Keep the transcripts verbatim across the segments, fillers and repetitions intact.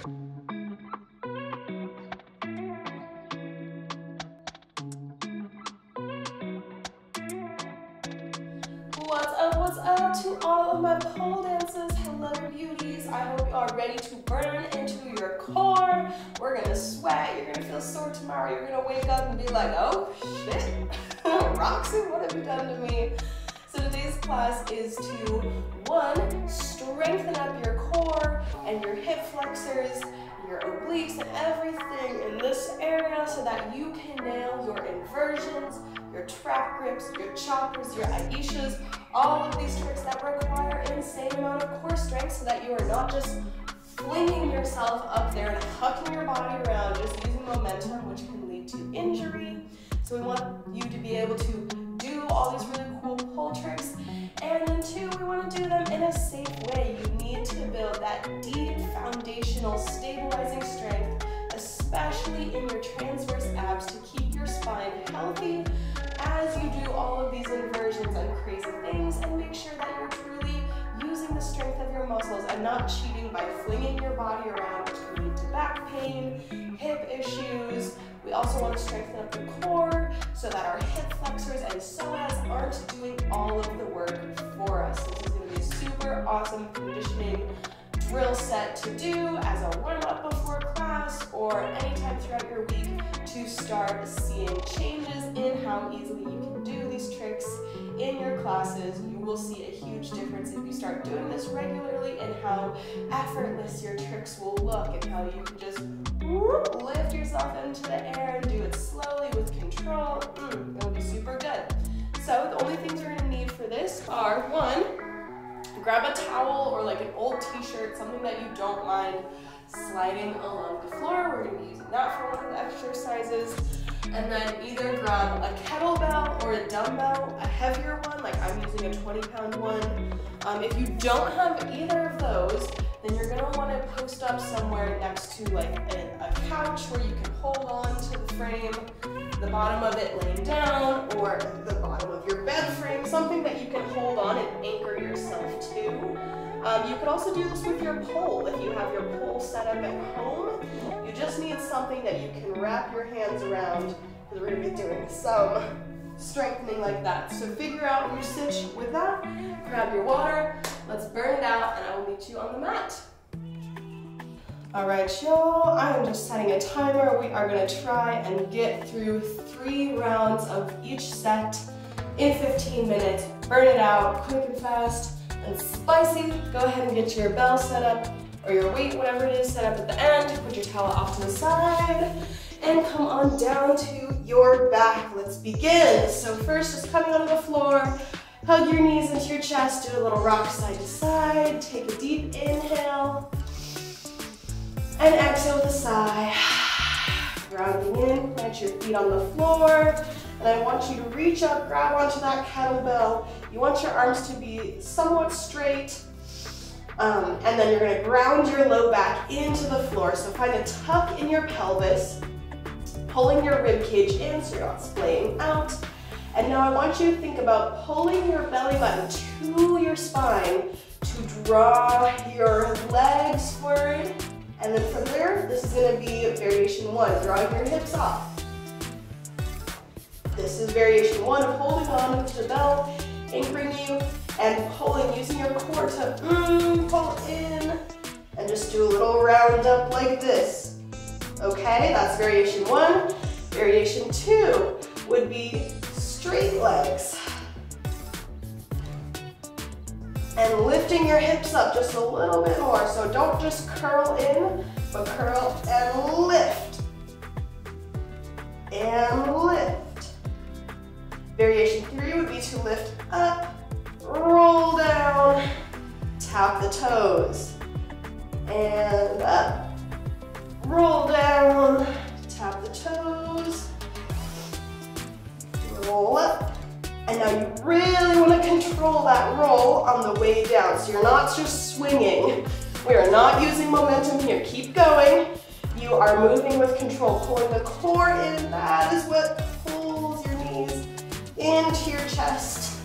What's up, what's up to all of my pole dancers, hello beauties. I hope you are ready to burn into your core. We're gonna sweat, you're gonna feel sore tomorrow, you're gonna wake up and be like, oh shit, Roxie, what have you done to me? So today's class is to, one, strengthen up your core and your hip flexors, your obliques and everything in this area so that you can nail your inversions, your trap grips, your choppers, your aerials, all of these tricks that require insane amount of core strength so that you are not just flinging yourself up there and hucking your body around, just using momentum, which can lead to injury. So we want you to be able to do all these really cool pole tricks. And then two, we want to do them in a safe way. You need to build that deep foundational stabilizing strength, especially in your transverse abs, to keep your spine healthy as you do all of these inversions and crazy things, and make sure that you're truly using the strength of your muscles and not cheating by flinging your body around, which can lead to back pain, hip issues. We also want to strengthen up the core so that our hip flexors and psoas aren't doing all of the work for us. This is going to be a super awesome conditioning drill set to do as a warm-up before class or anytime throughout your week to start seeing changes in how easily you can do these tricks in your classes. You will see a huge difference if you start doing this regularly and how effortless your tricks will look and how you can just whoop, lift yourself into the air and do it slowly with control. Mm, it'll be super good. So the only things you're going to need for this are, one, grab a towel or like an old t-shirt, something that you don't mind sliding along the floor. We're going to be using that for one of the exercises. And then either grab a kettlebell or a dumbbell, a heavier one, like I'm using a twenty pound one. Um, if you don't have either of those, then you're going to want to post up somewhere next to like a, a couch where you can hold on to the frame, the bottom of it laying down, or the bottom of your bed frame, something that you can hold on and anchor yourself to. Um, you could also do this with your pole. If you have your pole set up at home, you just need something that you can wrap your hands around, because we're going to be doing some strengthening like that. So figure out your sitch with that, grab your water, let's burn it out, and I will meet you on the mat. All right, y'all, I am just setting a timer. We are going to try and get through three rounds of each set in fifteen minutes. Burn it out quick and fast and spicy. Go ahead and get your bell set up or your weight, whatever it is, set up at the end. Put your towel off to the side and come on down to your back. Let's begin. So first, just coming onto the floor, hug your knees into your chest, do a little rock side to side, take a deep inhale, and exhale with a sigh. Grounding in, plant your feet on the floor, and I want you to reach up, grab onto that kettlebell. You want your arms to be somewhat straight, um, and then you're gonna ground your low back into the floor. So find a tuck in your pelvis, pulling your rib cage in so you're not splaying out. And now I want you to think about pulling your belly button to your spine to draw your legs forward. And then from there, this is going to be variation one, drawing your hips off. This is variation one of holding on to the bell, anchoring you, and pulling, using your core to mm, pull in, and just do a little round up like this. Okay, that's variation one. Variation two would be straight legs. And lifting your hips up just a little bit more. So don't just curl in, but curl and lift. And lift. Variation three would be to lift up, roll down, tap the toes. And up, roll down, tap the toes, roll up. And now you really want to control that roll on the way down, so you're not just swinging. We are not using momentum here. Keep going. You are moving with control, pulling the core in. That is what pulls your knees into your chest.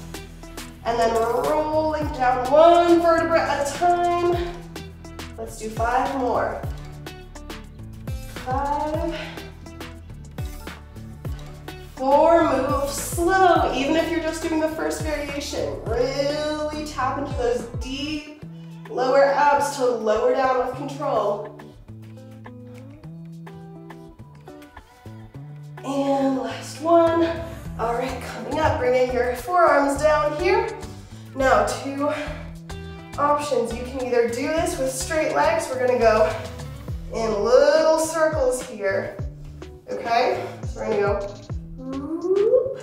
And then rolling down one vertebra at a time. Let's do five more. five, four, move slow. Even if you're just doing the first variation, really tap into those deep lower abs to lower down with control. And last one. All right, coming up, bringing your forearms down here. Now, two options. You can either do this with straight legs. We're gonna go in little circles here, okay? So we're gonna go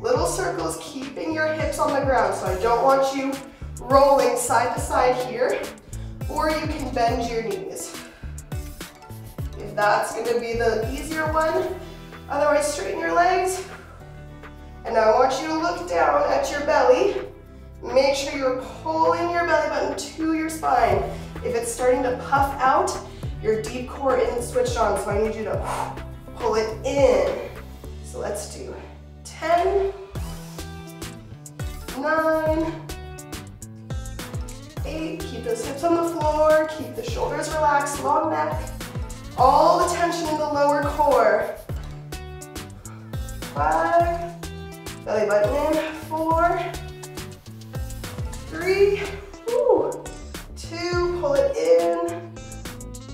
little circles, keeping your hips on the ground. So I don't want you rolling side to side here, or you can bend your knees. If that's gonna be the easier one, otherwise straighten your legs. And now I want you to look down at your belly. Make sure you're pulling your belly button to your spine. If it's starting to puff out, your deep core isn't switched on, so I need you to pull it in. So let's do ten, nine, eight, keep those hips on the floor, keep the shoulders relaxed, long neck, all the tension in the lower core. Five, belly button in, four, three, woo, two, pull it in,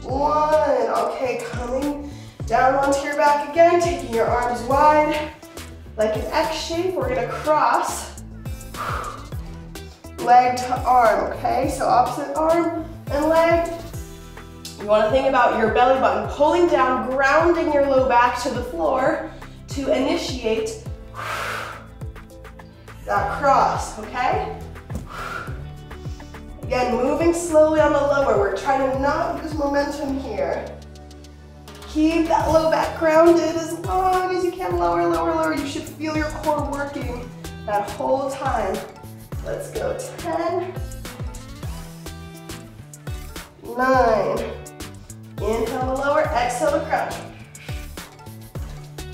one. Okay, coming down onto your back again, taking your arms wide, like an X shape. We're gonna cross, leg to arm, okay? So opposite arm and leg. You wanna think about your belly button pulling down, grounding your low back to the floor to initiate that cross, okay? Again, moving slowly on the lower. We're trying to not lose momentum here. Keep that low back grounded as long as you can. Lower, lower, lower. You should feel your core working that whole time. Let's go ten, nine. Inhale to lower, exhale to ground.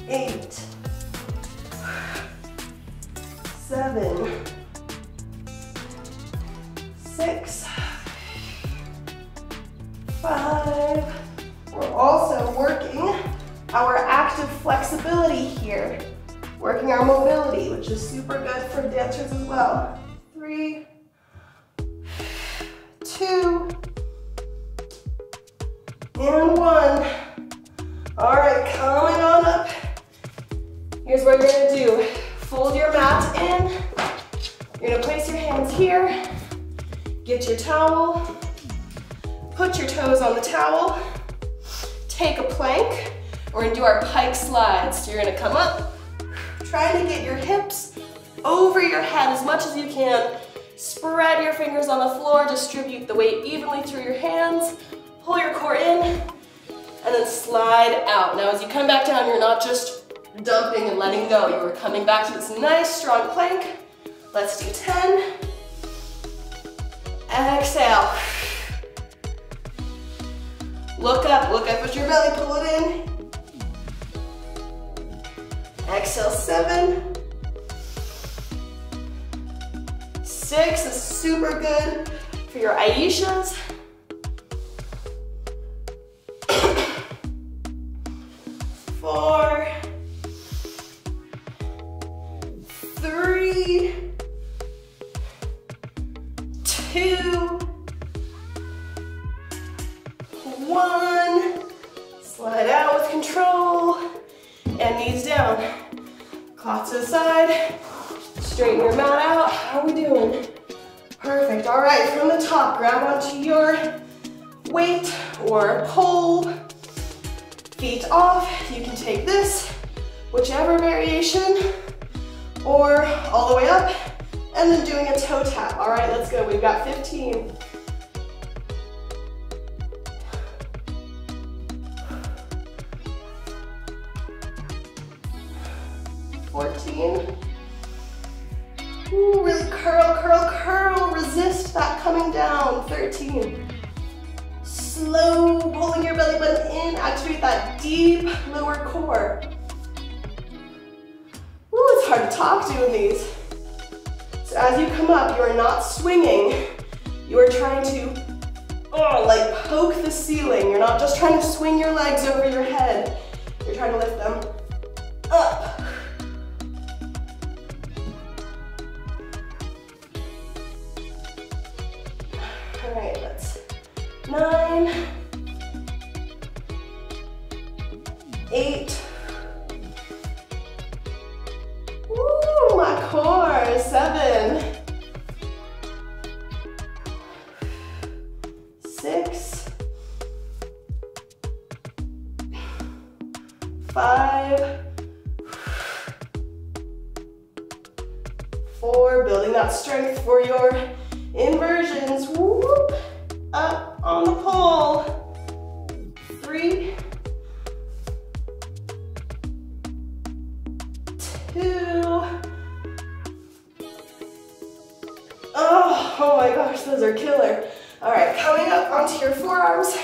eight, seven. Six, five. We're also working our active flexibility here, working our mobility, which is super good for dancers as well. Three, two, and one. All right, coming on up. Here's what you're gonna do. Fold your mat in. You're gonna place your hands here. Get your towel, put your toes on the towel, take a plank. We're gonna do our pike slides. So you're gonna come up, try to get your hips over your head as much as you can. Spread your fingers on the floor, distribute the weight evenly through your hands, pull your core in, and then slide out. Now as you come back down, you're not just dumping and letting go. You are coming back to this nice, strong plank. Let's do ten. Exhale. Look up, look up at your belly, pull it in. Exhale, seven. Six is super good for your Aishas. Four. Three. Two, one, slide out with control, and knees down. Claw to the side, straighten your mat out. How are we doing? Perfect, all right, from the top, grab onto your weight or pole, feet off. You can take this, whichever variation, or all the way up. And then doing a toe tap. All right, let's go. We've got fifteen. fourteen. Ooh, really curl, curl, curl. Resist that coming down. thirteen. Slow, pulling your belly button in. Activate that deep lower core. Ooh, it's hard to talk doing these. So as you come up, you are not swinging. You are trying to oh, like poke the ceiling. You're not just trying to swing your legs over your head. You're trying to lift them up. All right, that's nine, eight. Woo, my core, seven. Six, five, four, building that strength for your inversions. Whoop, up on the pole. Three, two, oh, oh my gosh, those are killer. All right, coming up onto your forearms.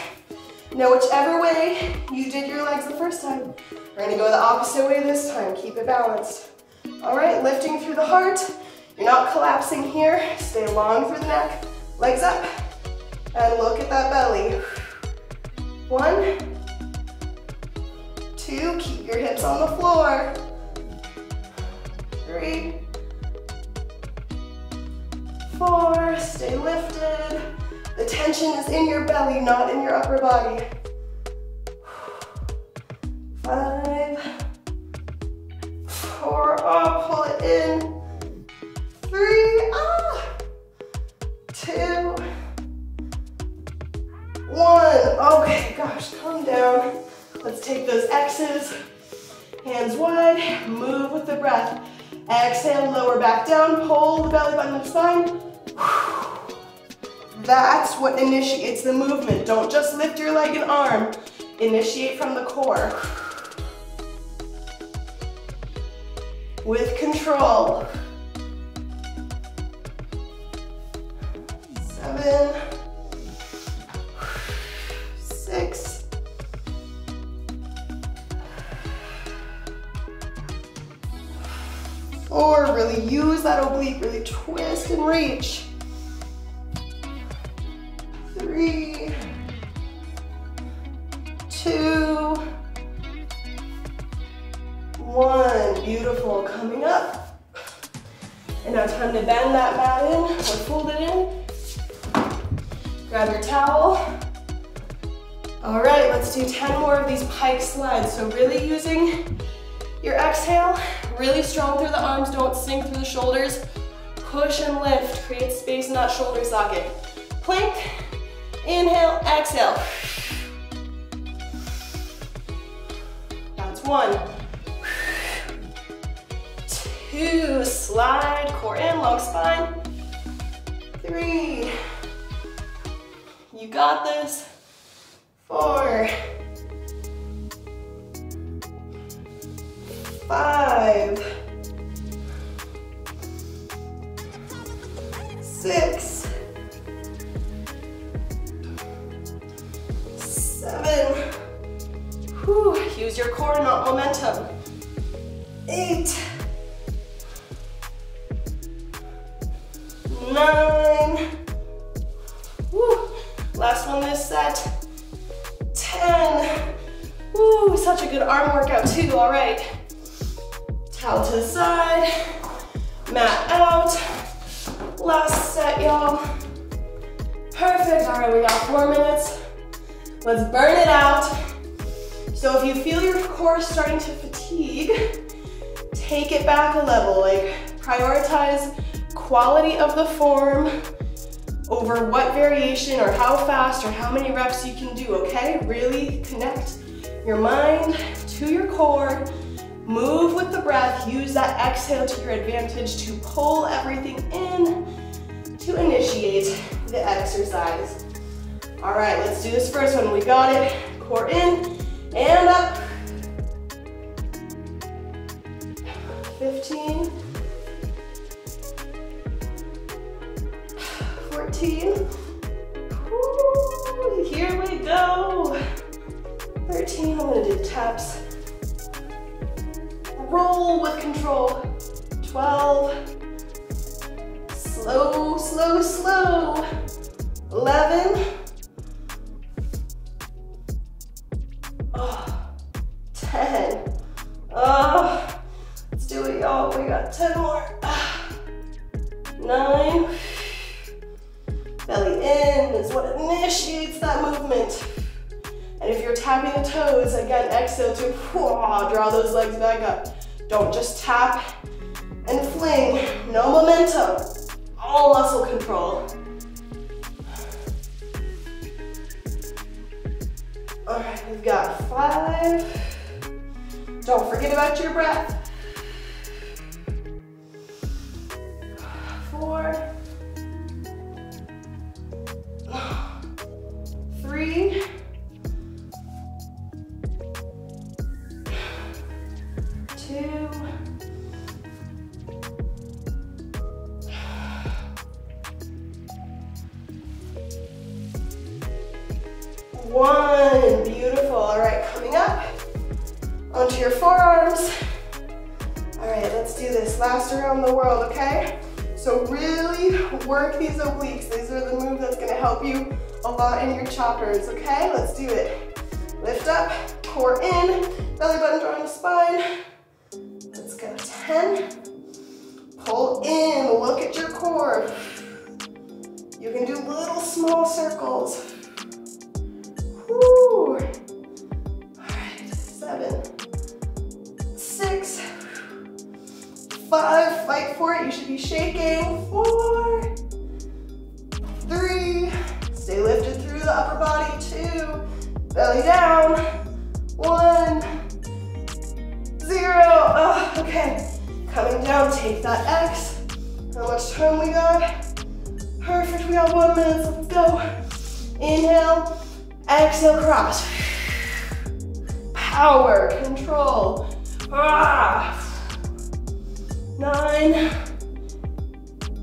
Now, whichever way you did your legs the first time, we're gonna go the opposite way this time. Keep it balanced. All right, lifting through the heart. You're not collapsing here. Stay long through the neck, legs up, and look at that belly. One, two, keep your hips on the floor. Three, four, stay lifted. The tension is in your belly, not in your upper body. Five, four, oh, pull it in. Three, ah, two, one. Okay, gosh, calm down. Let's take those X's. Hands wide, move with the breath. Exhale, lower back down, pull the belly button to the spine. That's what initiates the movement. Don't just lift your leg and arm. Initiate from the core. With control. Seven. Six. Four, really use that oblique, really twist and reach. Three, two, one. Beautiful. Coming up. And now time to bend that mat in or fold it in. Grab your towel. All right, let's do ten more of these pike slides. So really using your exhale, really strong through the arms. Don't sink through the shoulders. Push and lift. Create space in that shoulder socket. Plank. Inhale, exhale. That's one. Two, slide, core in, long spine. Three. You got this. Four. Five. Six. Seven. Whew. Use your core, not momentum. Eight. Nine. Whew. Last one this set. Ten. Whew. Such a good arm workout too. All right. Towel to the side. Mat out. Last set, y'all. Perfect. All right, we got four minutes. Let's burn it out. So if you feel your core starting to fatigue, take it back a level. Like, prioritize quality of the form over what variation or how fast or how many reps you can do, okay? Really connect your mind to your core, move with the breath, use that exhale to your advantage to pull everything in to initiate the exercise. All right, let's do this first one. We got it. Core in and up. fifteen. fourteen. Woo, here we go. thirteen, I'm gonna do taps. Roll with control. twelve. Slow, slow, slow. eleven. oh, ten. Oh, let's do it, y'all. We got ten more. Nine. Belly in is what initiates that movement. And if you're tapping the toes, again, exhale to whoa, draw those legs back up. Don't just tap and fling. No momentum. All muscle control. All right, we've got five. Don't forget about your breath. Four. Three. Two. One, beautiful. All right, coming up onto your forearms. All right, let's do this last around the world, okay? So really work these obliques. These are the move that's gonna help you a lot in your choppers, okay? Let's do it. Lift up, core in, belly button drawing the spine. Let's go, ten. Pull in, look at your core. You can do little small circles. Woo. All right, seven, six, five, fight for it, you should be shaking. Four, three, stay lifted through the upper body. Two, belly down. One, zero. Oh, okay, coming down, take that X. How much time we got? Perfect, we got one minute, let's go. Inhale. Exhale, cross. Power, control. Ah. Nine,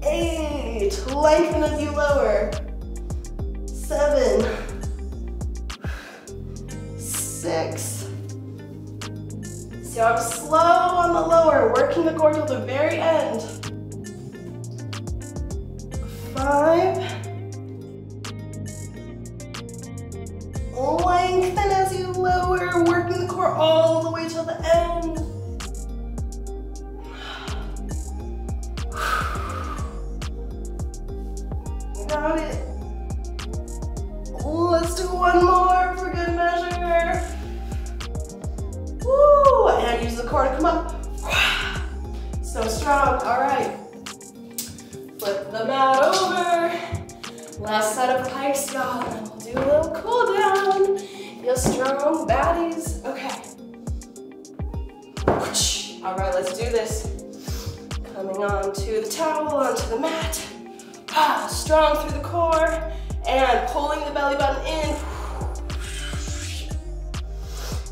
eight. Lengthen as you lower. Seven, six. So I'm slow on the lower, working the core till the very end. Five. Lengthen as you lower, working the core all the way till the end. Got it. Let's do one more for good measure. Woo! And use the core to come up. So strong. All right. Flip the mat over. Last set of pikes, y'all. Do a little cool down, your strong baddies. Okay. All right, let's do this. Coming on to the towel, onto the mat. Ah, strong through the core and pulling the belly button in.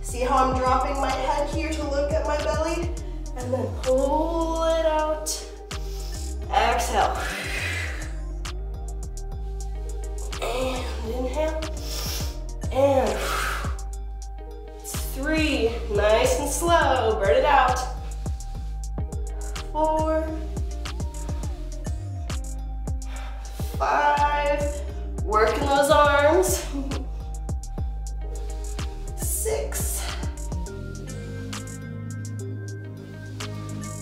See how I'm dropping my head here to look at my belly? And then pull it out. Exhale. And inhale, and three, nice and slow, burn it out. Four, five, working those arms. Six,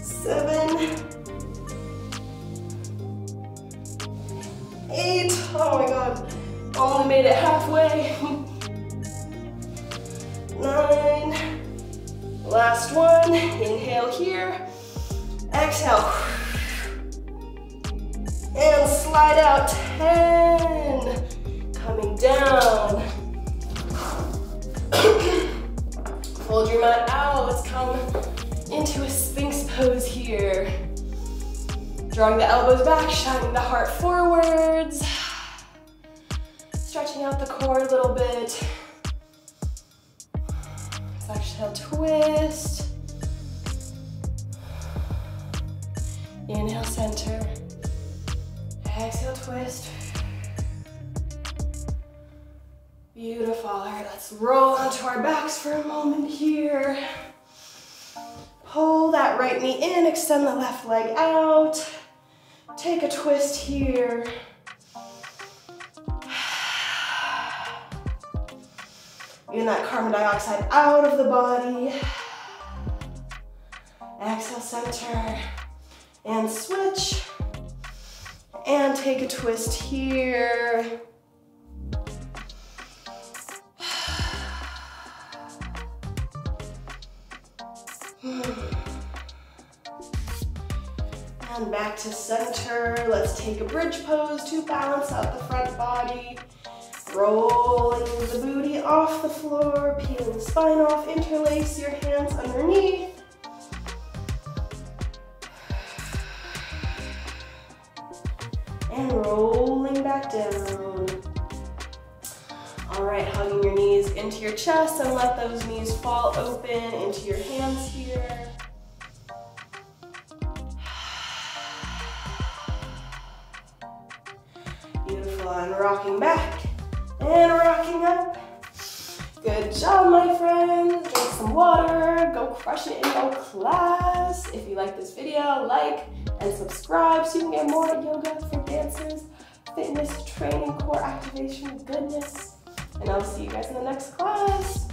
seven, eight, oh my God. Only made it halfway. Nine. Last one. Inhale here. Exhale. And slide out. Ten. Coming down. Hold your mat out. Let's come into a Sphinx pose here. Drawing the elbows back, shining the heart forwards. Stretching out the core a little bit. Let's exhale, twist. Inhale, center. Exhale, twist. Beautiful. All right, let's roll onto our backs for a moment here. Pull that right knee in, extend the left leg out. Take a twist here. Getting that carbon dioxide out of the body. Exhale, center, and switch. And take a twist here. And back to center. Let's take a bridge pose to balance out the front body. Rolling the booty off the floor, peeling the spine off, interlace your hands underneath. And rolling back down. All right, hugging your knees into your chest and let those knees fall open into your hands here. Beautiful, and rocking back. And rocking up. Good job, my friends. Drink some water. Go crush it in your class. If you like this video, like and subscribe so you can get more yoga for dancers, fitness, training, core activation, goodness. And I'll see you guys in the next class.